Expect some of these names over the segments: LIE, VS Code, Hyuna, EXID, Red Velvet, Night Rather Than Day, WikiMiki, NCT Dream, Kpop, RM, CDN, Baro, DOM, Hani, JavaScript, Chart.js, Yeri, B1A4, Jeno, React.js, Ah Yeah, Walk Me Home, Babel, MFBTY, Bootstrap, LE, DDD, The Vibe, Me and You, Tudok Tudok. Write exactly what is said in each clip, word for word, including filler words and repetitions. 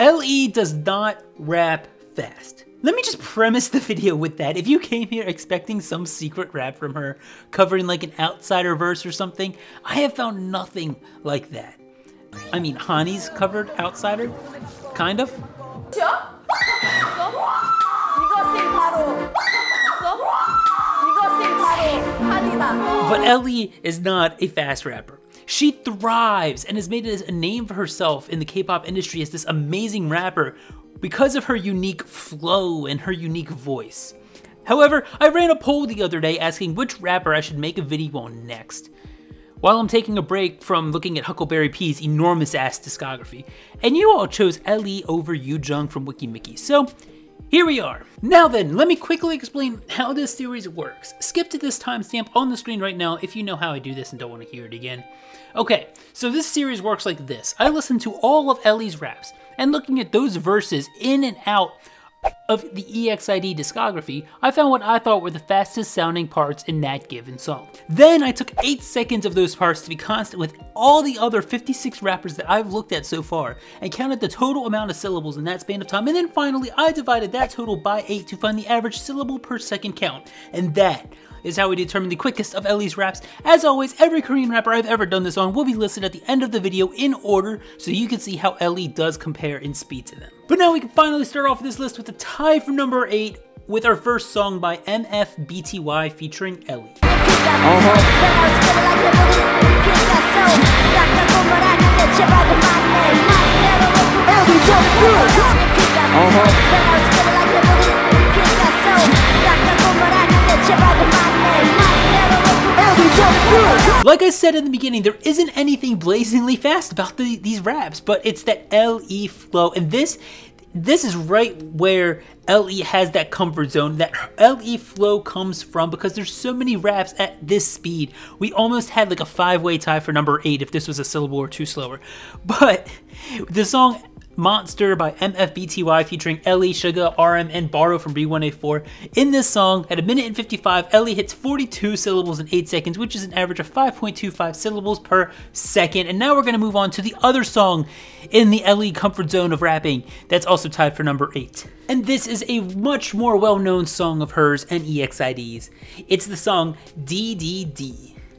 L E does not rap fast. Let me just premise the video with that. If you came here expecting some secret rap from her, covering like an outsider verse or something, I have found nothing like that. I mean, Hani's covered outsider, kind of. But L E is not a fast rapper. She thrives and has made a name for herself in the K-pop industry as this amazing rapper because of her unique flow and her unique voice. However, I ran a poll the other day asking which rapper I should make a video on next, while I'm taking a break from looking at Huckleberry P's enormous ass discography, and you all chose L E over Yujeong from WikiMiki, so here we are. Now then, let me quickly explain how this series works. Skip to this timestamp on the screen right now if you know how I do this and don't want to hear it again. Okay, so this series works like this. I listened to all of L E's raps, and looking at those verses in and out of the E X I D discography, I found what I thought were the fastest sounding parts in that given song. Then I took eight seconds of those parts to be constant with all the other fifty-six rappers that I've looked at so far, and counted the total amount of syllables in that span of time, and then finally I divided that total by eight to find the average syllable per second count, and that is how we determine the quickest of L E's raps. As always, every Korean rapper I've ever done this on will be listed at the end of the video in order, so you can see how L E does compare in speed to them. But now we can finally start off this list with a tie for number eight, with our first song by M F B T Y featuring L E. Like I said in the beginning, there isn't anything blazingly fast about the, these raps, but it's that L E flow, and this This is right where L E has that comfort zone, that L E flow comes from, because there's so many raps at this speed. We almost had like a five-way tie for number eight if this was a syllable or two slower. But the song Monster by M F B T Y featuring L E, Suga, R M, and Baro from B one A four. In this song, at a minute and fifty-five, L E hits forty-two syllables in eight seconds, which is an average of five point two five syllables per second. And now we're going to move on to the other song in the L E comfort zone of rapping that's also tied for number eight. And this is a much more well-known song of hers and E X I D's. It's the song D D D.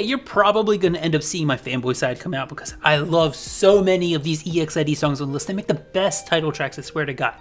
you're probably gonna end up seeing my fanboy side come out because I love so many of these E X I D songs on the list. They make the best title tracks, I swear to God.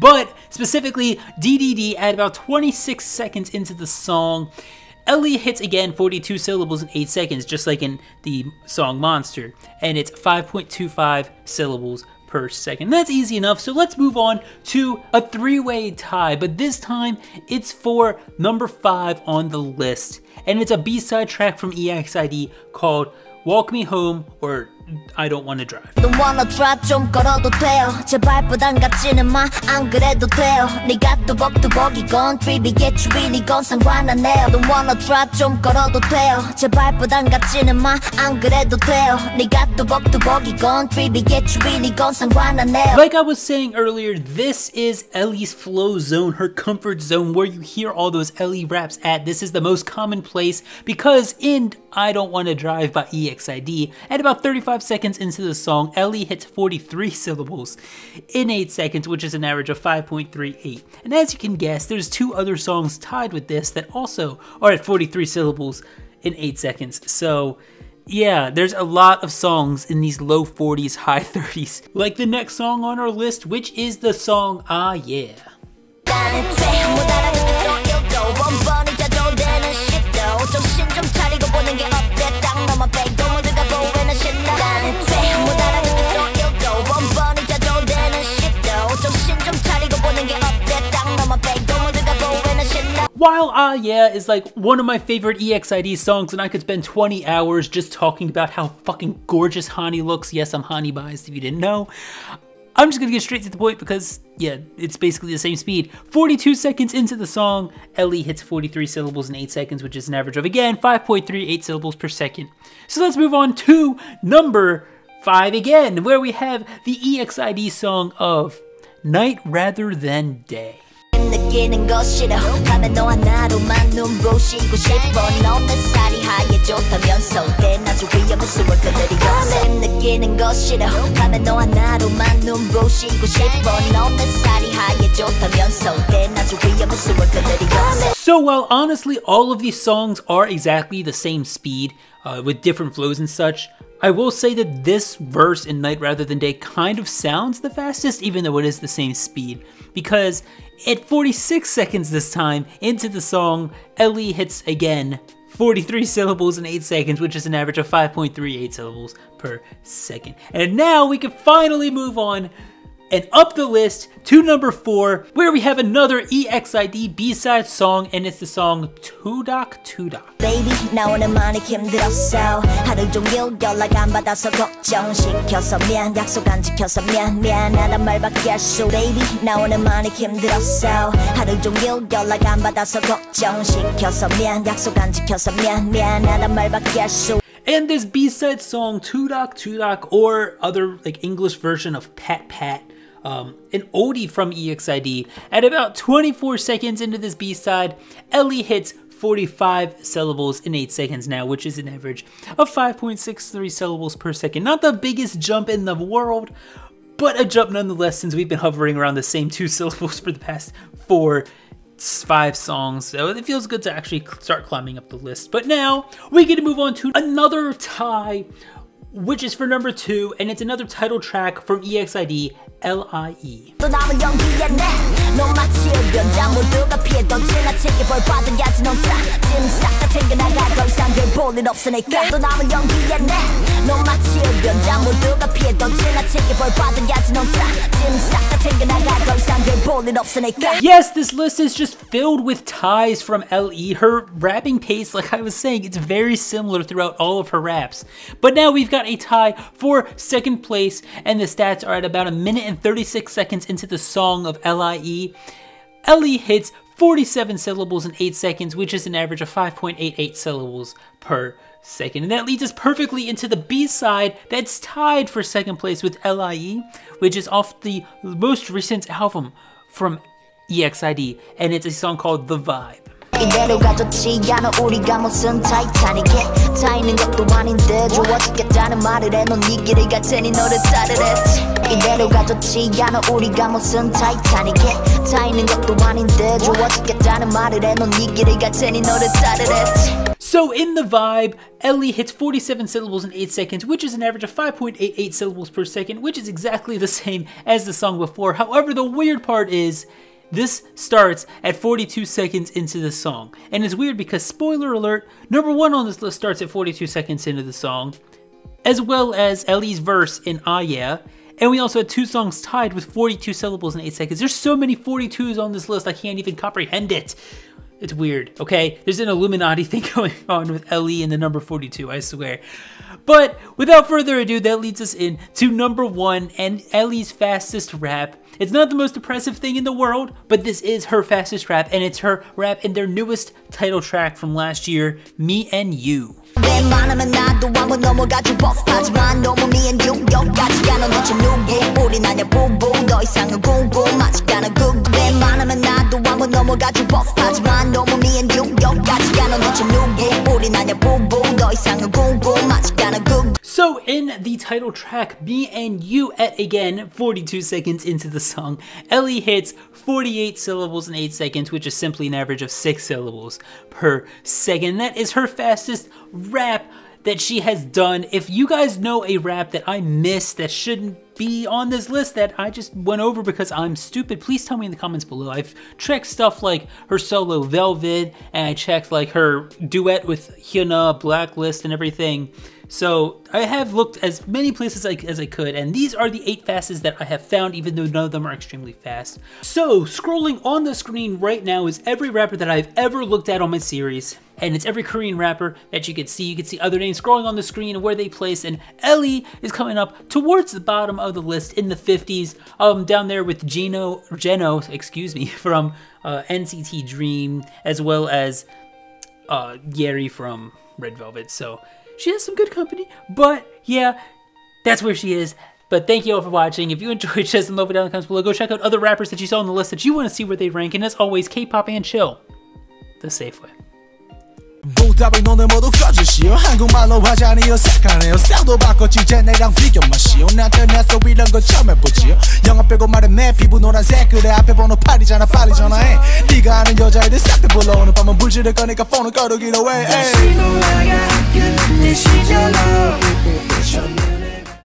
But specifically, D D D at about twenty-six seconds into the song, L E hits again forty-two syllables in eight seconds, just like in the song Monster, and it's five point two five syllables per second. That's easy enough, so let's move on to a three-way tie, but this time it's for number five on the list, and it's a B-side track from E X I D called Walk Me Home, or I Don't Want to Drive. Like I was saying earlier, this is L E's flow zone, her comfort zone, where you hear all those L E raps at. This is the most common place because in I Don't Want to Drive by E X I D, at about thirty-five seconds into the song, L E hits forty-three syllables in eight seconds, which is an average of five point three eight. And as you can guess, there's two other songs tied with this that also are at forty-three syllables in eight seconds. So yeah, there's a lot of songs in these low forties, high thirties. Like the next song on our list, which is the song Ah Yeah. While Ah Yeah is like one of my favorite E X I D songs, and I could spend twenty hours just talking about how fucking gorgeous Hani looks. Yes, I'm Hani biased if you didn't know. I'm just gonna get straight to the point because, yeah, it's basically the same speed. forty-two seconds into the song, L E hits forty-three syllables in eight seconds, which is an average of, again, five point three eight syllables per second. So let's move on to number five again, where we have the E X I D song of Night Rather Than Day. So while honestly all of these songs are exactly the same speed uh, with different flows and such, I will say that this verse in Night Rather Than Day kind of sounds the fastest, even though it is the same speed, because at forty-six seconds this time into the song, L I E hits again forty-three syllables in eight seconds, which is an average of five point three eight syllables per second. And now we can finally move on and up the list to number four, where we have another E X I D B-side song, and it's the song Tudok Tudok. Baby, now I'm 많이 힘들었어. 하루 종일 연락 안 받아서 걱정시켜서 미안. 약속 안 지켜서 미안. 미안하단 말밖에 할 수. Baby, now I'm 많이 힘들었어. 하루 종일 연락 안 받아서 걱정시켜서 미안. 약속 안 지켜서 미안. 미안하단 말밖에 할 수. And this B-side song Tudok Tudok, or other like English version of Pat Pat, Um, an oldie from E X I D. At about twenty-four seconds into this B-side, L I E hits forty-five syllables in eight seconds now, which is an average of five point six three syllables per second. Not the biggest jump in the world, but a jump nonetheless, since we've been hovering around the same two syllables for the past four, five songs. So it feels good to actually start climbing up the list. But now we get to move on to another tie, which is for number two, and it's another title track from E X I D, L I E. Yes, this list is just filled with ties from L I E. Her rapping pace, like I was saying, it's very similar throughout all of her raps. But now we've got a tie for second place, and the stats are at about a minute and thirty-six seconds into the song of L I E. L I E hits forty-seven syllables in eight seconds, which is an average of five point eight eight syllables per second. And that leads us perfectly into the B-side that's tied for second place with L I E, which is off the most recent album from E X I D, and it's a song called The Vibe. 이대로 가도 지 않아 우리가 무슨 타이타닉에 타 있는 것도 아닌데 좋아 죽겠다는 말을 해 넌 이 길을 갈 테니 너를 따르랬지 이대로 가도 지 않아 우리가 무슨 타이타닉에 타 있는 것도 아닌데 좋아 죽겠다는 말을 해 넌 이 길을 갈 테니 너를 따르랬지. So in The Vibe, L I E hits forty-seven syllables in eight seconds, which is an average of five point eight eight syllables per second, which is exactly the same as the song before. However, the weird part is this starts at forty-two seconds into the song. And it's weird because, spoiler alert, number one on this list starts at forty-two seconds into the song, as well as L I's verse in Ah Yeah. And we also had two songs tied with forty-two syllables in eight seconds. There's so many forty-twos on this list, I can't even comprehend it. It's weird, okay? There's an Illuminati thing going on with L I E in the number forty-two, I swear. But without further ado, that leads us in to number one and L I's fastest rap. It's not the most impressive thing in the world, but this is her fastest rap, and it's her rap in their newest title track from last year, Me and You. So in the title track, Me and You, at again forty-two seconds into the song, L I E hits forty-eight syllables in eight seconds, which is simply an average of six syllables per second. That is her fastest rap that she has done. If you guys know a rap that I missed that shouldn't be on this list that I just went over because I'm stupid, please tell me in the comments below. I've checked stuff like her solo Velvet, and I checked like her duet with Hyuna, Blacklist, and everything. So I have looked as many places as I, as I could, and these are the eight fastest that I have found, even though none of them are extremely fast. So scrolling on the screen right now is every rapper that I've ever looked at on my series, and it's every Korean rapper that you can see. You can see other names scrolling on the screen and where they place, and L I E is coming up towards the bottom of the list in the fifties, um, down there with Jeno, Jeno, excuse me, from uh, N C T Dream, as well as uh, Yeri from Red Velvet. So she has some good company, but yeah, that's where she is. But thank you all for watching. If you enjoyed, just love it down in the comments below. Go check out other rappers that you saw on the list that you want to see where they rank. And as always, K-pop and chill the safe way. 보답을 너는 모두 꺼주시오. 한국말로 하자니요 색하네요. 쌀도 바꿔주제 내랑 비교 마시오. 나한테 내서 이런 거 처음 해보지요. 영어 빼고 말은 내 피부 노란색. 그래 앞에 번호 팔이잖아 빨리 전화해. 네가 아는 여자애들 싹다 불러오는 밤은 불지를 거니까 폰을 꺼두기로 해. 다시 너에게 끝내시죠.